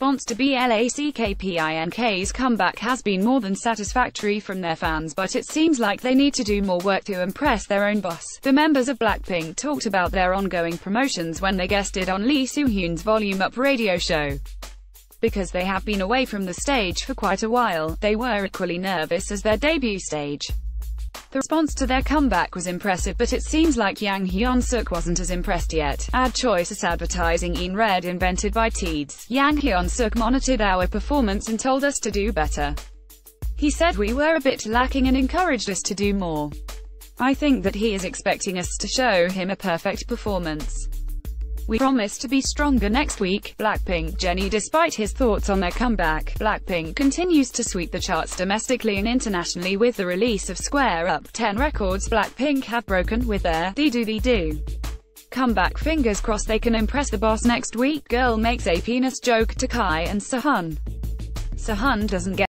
response to BLACKPINK's comeback has been more than satisfactory from their fans, but it seems like they need to do more work to impress their own boss. The members of BLACKPINK talked about their ongoing promotions when they guested on Lee Soo-hyun's Volume Up radio show. Because they have been away from the stage for quite a while, they were equally nervous as their debut stage. The response to their comeback was impressive, but it seems like Yang Hyun Suk wasn't as impressed yet. Ad choices advertising in red invented by Teeds. Yang Hyun Suk monitored our performance and told us to do better. He said we were a bit lacking and encouraged us to do more. I think that he is expecting us to show him a perfect performance. We promise to be stronger next week. BLACKPINK Jennie. Despite his thoughts on their comeback, BLACKPINK continues to sweep the charts domestically and internationally with the release of Square Up. 10 records BLACKPINK have broken with their DDU-DU DDU-DU comeback. Fingers crossed they can impress the boss next week. Girl makes a penis joke to Kai and Sahun. Sahun doesn't get